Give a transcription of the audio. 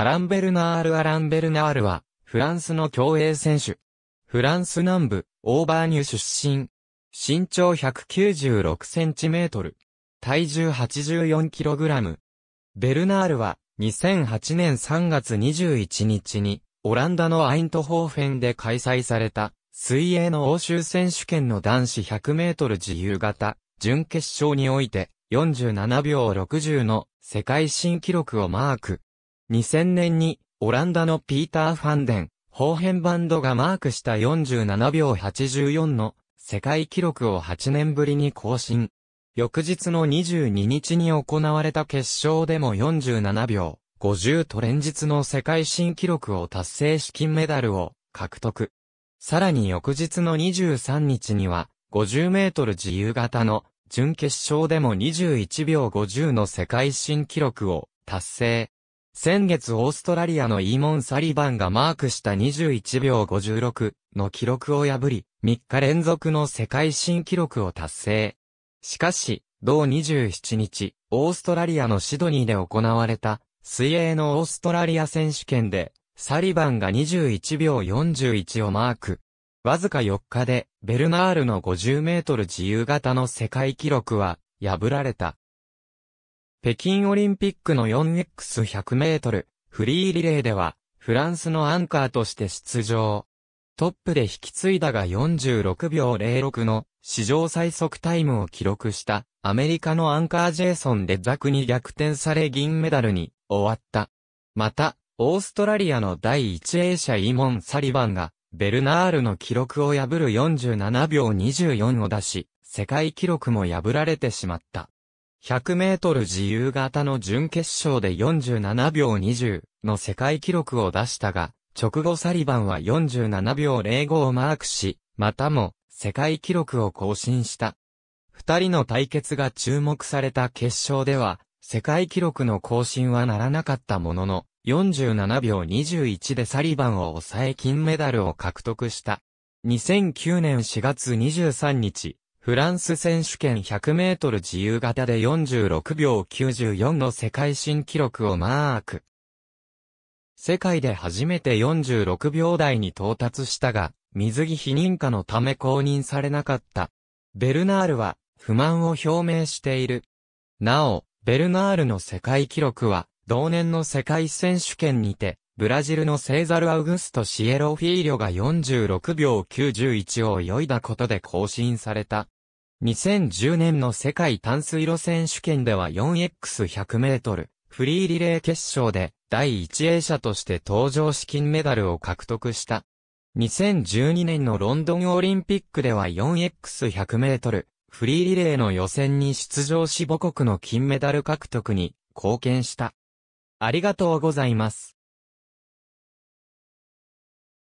アラン・ベルナール・アラン・ベルナールは、フランスの競泳選手。フランス南部、オーバーニュ出身。身長196センチメートル。体重84キログラム。ベルナールは、2008年3月21日に、オランダのアイントホーフェンで開催された、水泳の欧州選手権の男子100メートル自由形、準決勝において、47秒60の世界新記録をマーク。2000年に、オランダのピーター・ファンデン、ホーヘンバンドがマークした47秒84の世界記録を8年ぶりに更新。翌日の22日に行われた決勝でも47秒50と連日の世界新記録を達成し金メダルを獲得。さらに翌日の23日には50メートル自由形の準決勝でも21秒50の世界新記録を達成。先月オーストラリアのイーモン・サリバンがマークした21秒56の記録を破り、3日連続の世界新記録を達成。しかし、同27日、オーストラリアのシドニーで行われた、水泳のオーストラリア選手権で、サリバンが21秒41をマーク。わずか4日で、ベルナールの50メートル自由形の世界記録は、破られた。北京オリンピックの 4×100 メートルフリーリレーではフランスのアンカーとして出場。トップで引き継いだが46秒06の史上最速タイムを記録したアメリカのアンカージェイソン・レザクに逆転され銀メダルに終わった。また、オーストラリアの第1泳者イモン・サリバンがベルナールの記録を破る47秒24を出し、世界記録も破られてしまった。100メートル自由形の準決勝で47秒20の世界記録を出したが、直後サリバンは47秒05をマークし、またも世界記録を更新した。二人の対決が注目された決勝では、世界記録の更新はならなかったものの、47秒21でサリバンを抑え金メダルを獲得した。2009年4月23日、フランス選手権100メートル自由形で46秒94の世界新記録をマーク。世界で初めて46秒台に到達したが、水着非認可のため公認されなかった。ベルナールは不満を表明している。なお、ベルナールの世界記録は、同年の世界選手権にて、ブラジルのセーザル・アウグスト・シエロフィーリョが46秒91を泳いだことで更新された。2010年の世界短水路選手権では 4×100 メートルフリーリレー決勝で第1泳者として登場し金メダルを獲得した。2012年のロンドンオリンピックでは 4×100 メートルフリーリレーの予選に出場し母国の金メダル獲得に貢献した。ありがとうございます。